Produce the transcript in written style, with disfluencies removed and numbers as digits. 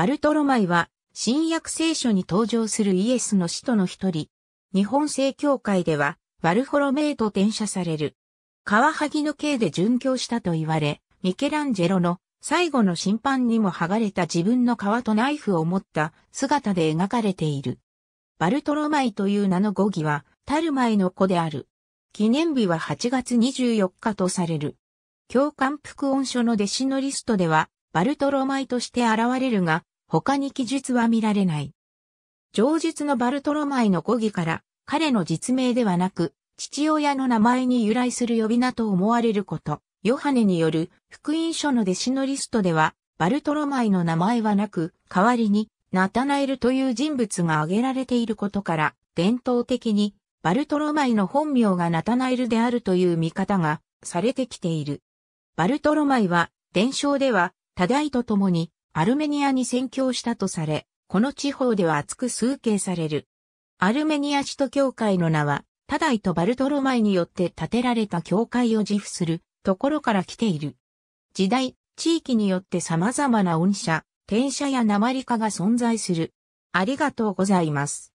バルトロマイは、新約聖書に登場するイエスの使徒の一人。日本正教会では、バルフォロメイと転写される。カワハギの刑で殉教したと言われ、ミケランジェロの最後の審判にも剥がれた自分の皮とナイフを持った姿で描かれている。バルトロマイという名の語義は、タルマイの子である。記念日は8月24日とされる。教官福音書の弟子のリストでは、バルトロマイとして現れるが、他に記述は見られない。上述のバルトロマイの語義から、彼の実名ではなく、父親の名前に由来する呼び名と思われること。ヨハネによる福音書の弟子のリストでは、バルトロマイの名前はなく、代わりにナタナエルという人物が挙げられていることから、伝統的にバルトロマイの本名がナタナエルであるという見方がされてきている。バルトロマイは、伝承では、タダイと共にアルメニアに宣教したとされ、この地方では厚く崇敬される。アルメニア使徒教会の名は、タダイとバルトロマイによって建てられた教会を自負するところから来ている。時代、地域によって様々な音写、転写や訛り化が存在する。ありがとうございます。